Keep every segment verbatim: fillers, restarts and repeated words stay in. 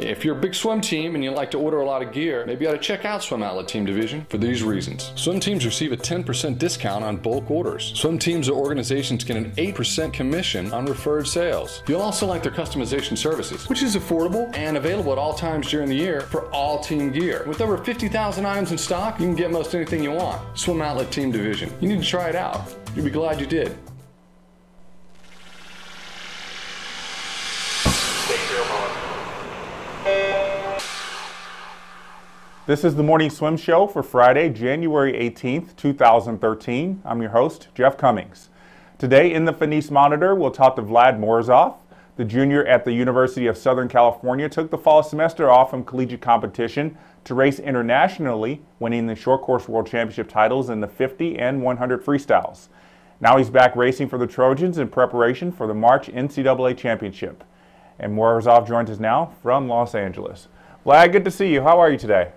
If you're a big swim team and you like to order a lot of gear, maybe you ought to check out Swim Outlet Team Division for these reasons. Swim teams receive a ten percent discount on bulk orders. Swim teams or organizations get an eight percent commission on referred sales. You'll also like their customization services, which is affordable and available at all times during the year for all team gear. With over fifty thousand items in stock, you can get most anything you want. Swim Outlet Team Division. You need to try it out. You'll be glad you did. This is the Morning Swim Show for Friday, January eighteenth, two thousand thirteen. I'm your host, Jeff Cummings. Today in the Finis Monitor, we'll talk to Vlad Morozov. The junior at the University of Southern California took the fall semester off from collegiate competition to race internationally, winning the short course world championship titles in the fifty and one hundred freestyles. Now he's back racing for the Trojans in preparation for the March N C double A championship. And Morozov joins us now from Los Angeles. Vlad, good to see you. How are you today?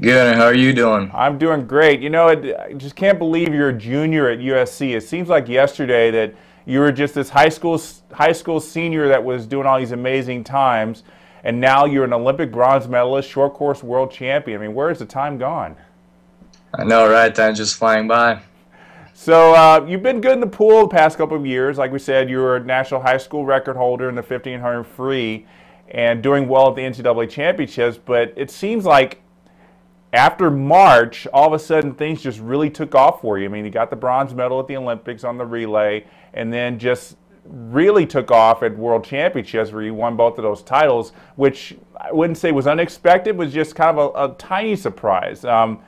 Good. How are you doing? I'm doing great. You know, it, I just can't believe you're a junior at U S C. It seems like yesterday that you were just this high school high school senior that was doing all these amazing times, and now you're an Olympic bronze medalist, short course world champion. I mean, where has the time gone? I know, right? Time's just flying by. So uh, you've been good in the pool the past couple of years. Like we said, you were a national high school record holder in the fifteen hundred free and doing well at the N C double A championships, but it seems like after March, all of a sudden, things just really took off for you. I mean, you got the bronze medal at the Olympics on the relay, and then just really took off at World Championships where you won both of those titles, which I wouldn't say was unexpected, was just kind of a, a tiny surprise. Um,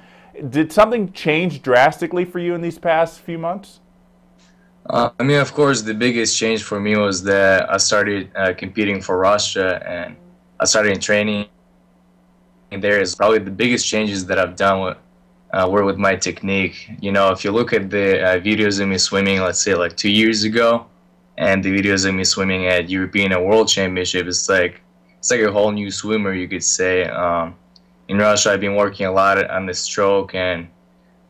did something change drastically for you in these past few months? Uh, I mean, of course, the biggest change for me was that I started uh, competing for Russia, and I started training. There is probably the biggest changes that I've done with, uh, were with my technique. You know, if you look at the uh, videos of me swimming, let's say like two years ago, and the videos of me swimming at European and World Championship, it's like it's like a whole new swimmer, you could say. Um, in Russia, I've been working a lot on the stroke and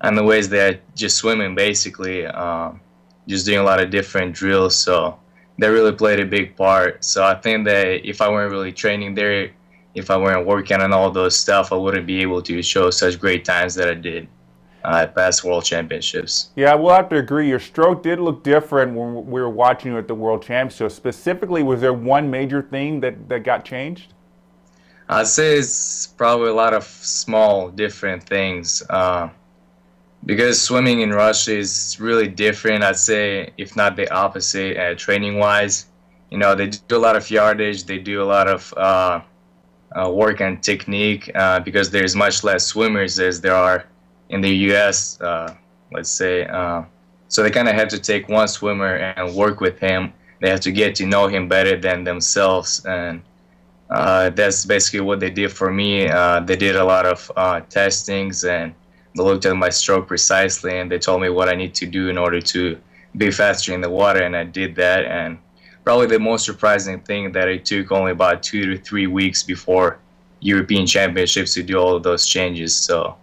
on the ways that just swimming, basically, um, just doing a lot of different drills. So that really played a big part. So I think that if I weren't really training there, if I weren't working on all those stuff, I wouldn't be able to show such great times that I did uh, at past World Championships. Yeah, I will have to agree. Your stroke did look different when we were watching you at the World Championships. Specifically, was there one major thing that, that got changed? I'd say it's probably a lot of small, different things. Uh, because swimming in Russia is really different, I'd say, if not the opposite, uh, training-wise. You know, they do a lot of yardage, they do a lot of... Uh, Uh, work and technique uh, because there's much less swimmers as there are in the U S, uh, let's say. Uh, so they kind of have to take one swimmer and work with him. They have to get to know him better than themselves. And uh, that's basically what they did for me. Uh, they did a lot of uh, testings and they looked at my stroke precisely and they told me what I need to do in order to be faster in the water, and I did that. And probably the most surprising thing that it took only about two to three weeks before European Championships to do all of those changes. So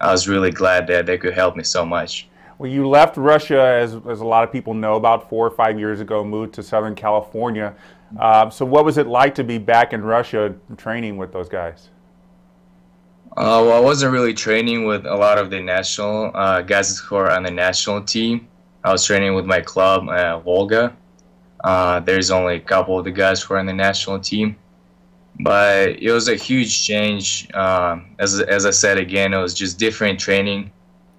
I was really glad that they could help me so much. Well, you left Russia, as, as a lot of people know, about four or five years ago, moved to Southern California. Uh, so what was it like to be back in Russia training with those guys? Uh, well, I wasn't really training with a lot of the national uh, guys who are on the national team. I was training with my club, uh, Volga. Uh, there's only a couple of the guys who are on the national team, but it was a huge change. Uh, as as I said again, it was just different training,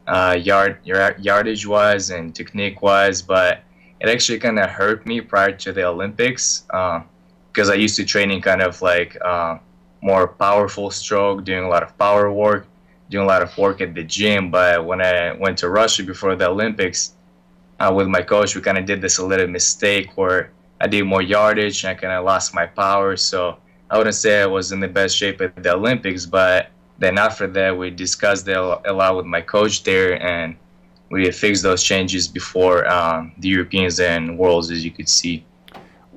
uh, yard yardage-wise and technique-wise. But it actually kind of hurt me prior to the Olympics uh, because I used to training kind of like uh, more powerful stroke, doing a lot of power work, doing a lot of work at the gym. But when I went to Russia before the Olympics, Uh, with my coach, we kind of did this a little mistake where I did more yardage and I kind of lost my power. So I wouldn't say I was in the best shape at the Olympics, but then after that, we discussed that a lot with my coach there, and we fixed those changes before um, the Europeans and Worlds, as you could see.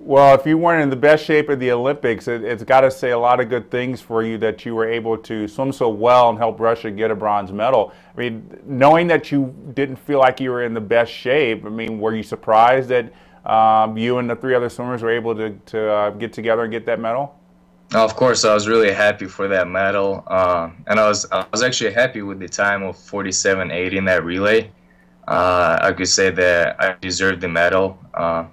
Well, if you weren't in the best shape at the Olympics, it, it's got to say a lot of good things for you that you were able to swim so well and help Russia get a bronze medal. I mean, knowing that you didn't feel like you were in the best shape, I mean, were you surprised that um, you and the three other swimmers were able to, to uh, get together and get that medal? Of course, I was really happy for that medal, uh, and I was I was actually happy with the time of forty-seven eighty in that relay. Uh, I could say that I deserved the medal, uh,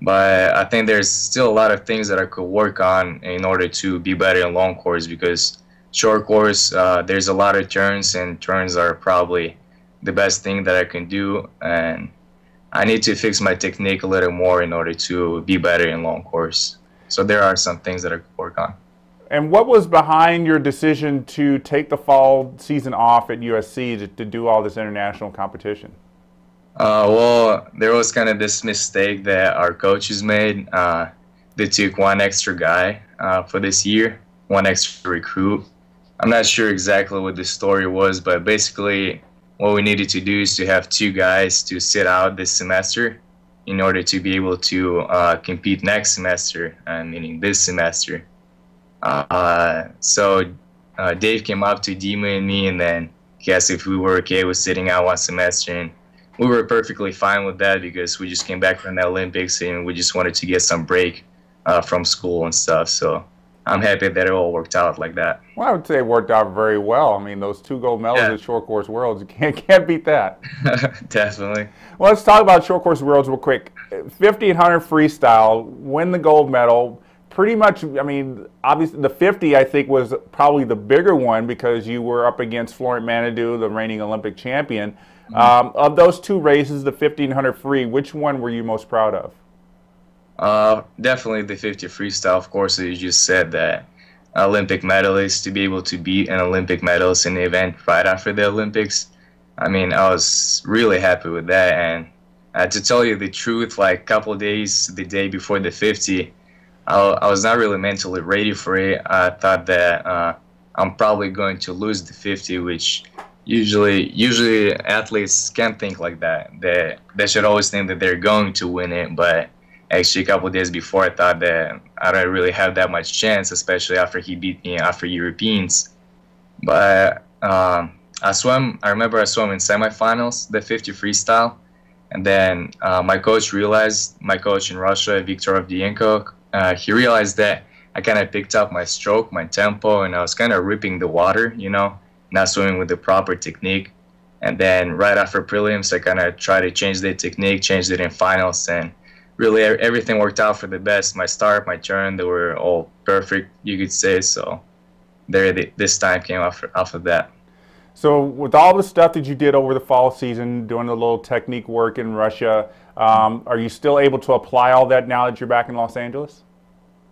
but I think there's still a lot of things that I could work on in order to be better in long course, because short course, uh, there's a lot of turns, and turns are probably the best thing that I can do, and I need to fix my technique a little more in order to be better in long course. So there are some things that I could work on. And what was behind your decision to take the fall season off at U S C to, to do all this international competition? Uh, well, there was kind of this mistake that our coaches made. Uh, they took one extra guy uh, for this year, one extra recruit. I'm not sure exactly what the story was, but basically what we needed to do is to have two guys to sit out this semester in order to be able to uh, compete next semester, uh, meaning this semester. Uh, so uh, Dave came up to Dima and me, and then he asked if we were okay with sitting out one semester, and we were perfectly fine with that because we just came back from the Olympics and we just wanted to get some break uh, from school and stuff. So I'm happy that it all worked out like that. Well, I would say it worked out very well. I mean, those two gold medals yeah. at Short Course Worlds, you can't, can't beat that. Definitely. Well, let's talk about Short Course Worlds real quick. fifty and one hundred freestyle, win the gold medal. Pretty much, I mean, obviously the fifty, I think, was probably the bigger one because you were up against Florent Manaudou, the reigning Olympic champion. Mm-hmm. um, of those two races, the fifty and one hundred free, which one were you most proud of? Uh, definitely the fifty freestyle, of course, as you just said, that Olympic medalist, to be able to beat an Olympic medalist in the event right after the Olympics. I mean, I was really happy with that. And uh, to tell you the truth, like a couple of days, the day before the fifty, I, I was not really mentally ready for it. I thought that uh, I'm probably going to lose the fifty, which usually usually athletes can't think like that. They, they should always think that they're going to win it, but actually, a couple of days before, I thought that I don't really have that much chance, especially after he beat me after Europeans. But um, I swam. I remember I swam in semifinals, the fifty freestyle, and then uh, my coach realized, my coach in Russia, Viktor Ovdienko, uh, he realized that I kind of picked up my stroke, my tempo, and I was kind of ripping the water, you know, not swimming with the proper technique. And then right after prelims, I kind of tried to change the technique, changed it in finals, and really, everything worked out for the best. My start, my turn, they were all perfect, you could say. So there, the, this time came off, off of that. So with all the stuff that you did over the fall season, doing the little technique work in Russia, um, are you still able to apply all that now that you're back in Los Angeles?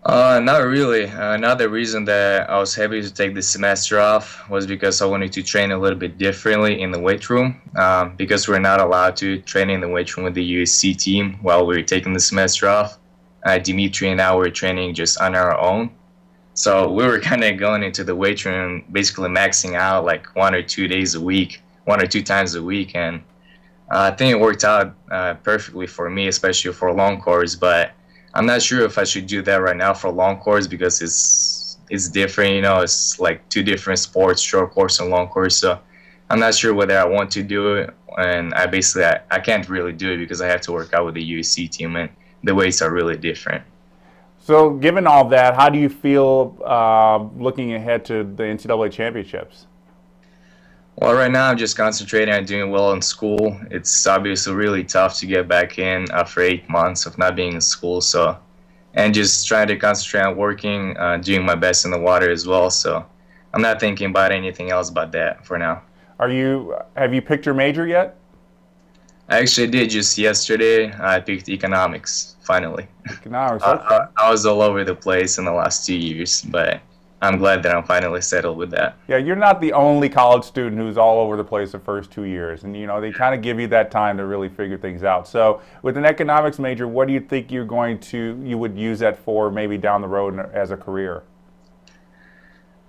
Uh, not really. Uh, another reason that I was happy to take the semester off was because I wanted to train a little bit differently in the weight room, um, because we're not allowed to train in the weight room with the U S C team while we were taking the semester off. Uh, Dimitri and I were training just on our own. So we were kind of going into the weight room, basically maxing out like one or two days a week, one or two times a week. And uh, I think it worked out uh, perfectly for me, especially for long course, but I'm not sure if I should do that right now for long course because it's it's different, you know, it's like two different sports, short course and long course. So I'm not sure whether I want to do it, and I basically I, I can't really do it because I have to work out with the U S C team, and the weights are really different. So given all that, how do you feel uh, looking ahead to the N C double A championships? Well, right now I'm just concentrating on doing well in school. It's obviously really tough to get back in after eight months of not being in school. So, and just trying to concentrate on working, uh, doing my best in the water as well. So, I'm not thinking about anything else but that for now. Are you? Have you picked your major yet? I actually did just yesterday. I picked economics finally. Economics. Okay. I, I, I was all over the place in the last two years, but I'm glad that I'm finally settled with that. Yeah, you're not the only college student who's all over the place the first two years. And, you know, they kind of give you that time to really figure things out. So with an economics major, what do you think you're going to, you would use that for maybe down the road as a career?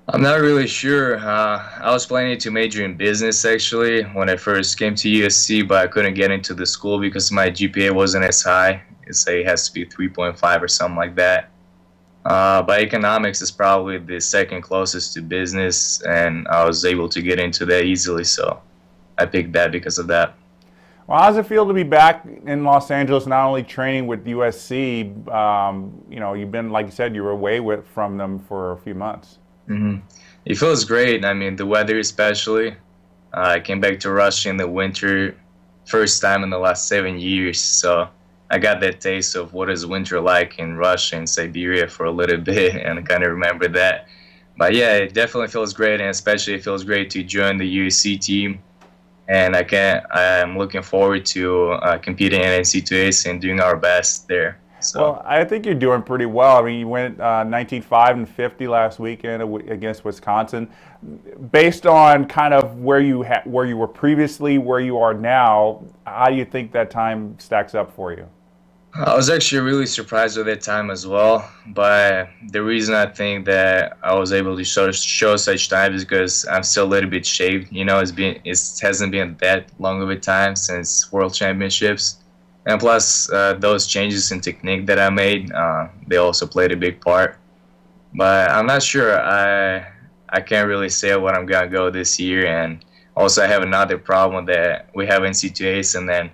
I'm not really sure. Uh, I was planning to major in business, actually, when I first came to U S C, but I couldn't get into the school because my G P A wasn't as high. It's like it has to be three point five or something like that. Uh, but economics is probably the second closest to business, and I was able to get into that easily, so I picked that because of that. Well, how's it feel to be back in Los Angeles, not only training with U S C, um, you know, you've been, like you said, you were away with, from them for a few months. Mm-hmm. It feels great. I mean, the weather especially. Uh, I came back to Russia in the winter, first time in the last seven years, so I got that taste of what is winter like in Russia and Siberia for a little bit, and I kind of remember that. But yeah, it definitely feels great, and especially it feels great to join the U S C team. And I can, I'm looking forward to uh, competing in N C A As and doing our best there. So. Well, I think you're doing pretty well. I mean, you went uh, nineteen five and fifty last weekend against Wisconsin. Based on kind of where you ha where you were previously, where you are now, how do you think that time stacks up for you? I was actually really surprised with that time as well. But the reason I think that I was able to show, show such time is because I'm still a little bit shaved. You know, it's been, it hasn't been that long of a time since World Championships. And plus, uh, those changes in technique that I made, uh, they also played a big part. But I'm not sure. I I can't really say what I'm going to go this year. And also, I have another problem that we have N C A As, and then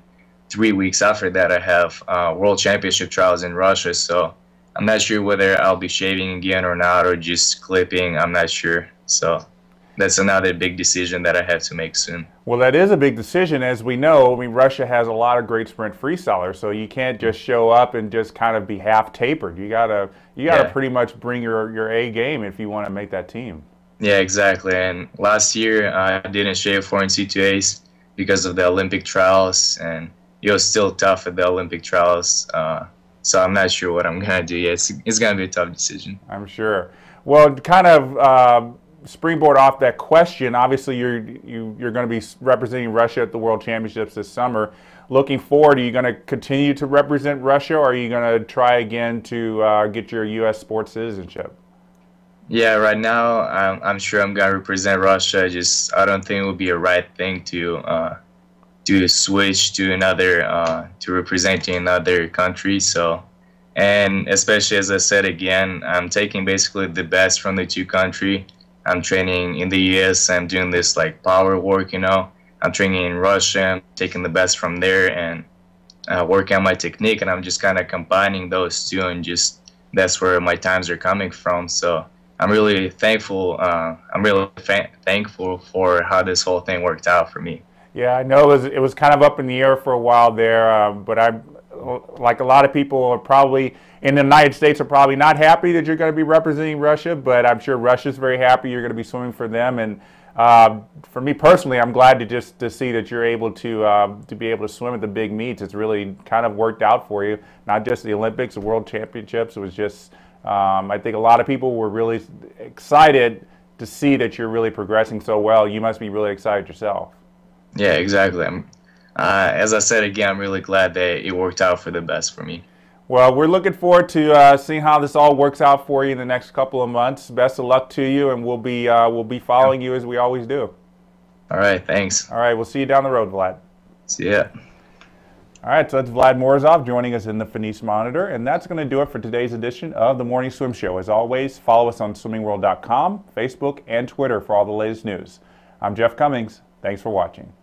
three weeks after that, I have uh, World Championship trials in Russia. So I'm not sure whether I'll be shaving again or not, or just clipping. I'm not sure. So that's another big decision that I have to make soon. Well, that is a big decision. As we know, I mean, Russia has a lot of great sprint freestylers, so you can't just show up and just kind of be half tapered. You gotta, you gotta yeah. pretty much bring your your A game if you want to make that team. Yeah, exactly. And last year I didn't shave for N C A As because of the Olympic trials, and it was still tough at the Olympic trials. Uh, so I'm not sure what I'm gonna do yet. It's, it's gonna be a tough decision. I'm sure. Well, kind of. Uh, springboard off that question, obviously you're you, you're going to be representing Russia at the World Championships this summer. Looking forward, are you going to continue to represent Russia, or are you going to try again to uh, get your U S sports citizenship? Yeah, right now I'm, I'm sure I'm going to represent Russia. Just I don't think it would be a right thing to uh, to switch to another uh, to representing another country. So, and especially as I said again, I'm taking basically the best from the two countries. I'm training in the U S I'm doing this like power work, you know. I'm training in Russia, I'm taking the best from there and uh, working on my technique. And I'm just kind of combining those two, and just that's where my times are coming from. So I'm really thankful. Uh, I'm really thankful for how this whole thing worked out for me. Yeah, I know it was, it was kind of up in the air for a while there, uh, but I, like a lot of people are probably in the United States are probably not happy that you're going to be representing Russia, but I'm sure Russia's very happy you're going to be swimming for them. And uh, for me personally, I'm glad to just to see that you're able to uh, to be able to swim at the big meets. It's really kind of worked out for you, not just the Olympics, the World Championships. It was just um, I think a lot of people were really excited to see that you're really progressing so well. You must be really excited yourself. Yeah, exactly. I'm Uh, as I said again, I'm really glad that it worked out for the best for me. Well, we're looking forward to uh, seeing how this all works out for you in the next couple of months. Best of luck to you, and we'll be uh, we'll be following you as we always do. All right, thanks. All right, we'll see you down the road, Vlad. See ya. All right, so that's Vlad Morozov joining us in the Finis Monitor, and that's going to do it for today's edition of the Morning Swim Show. As always, follow us on swimming world dot com, Facebook, and Twitter for all the latest news. I'm Jeff Cummings. Thanks for watching.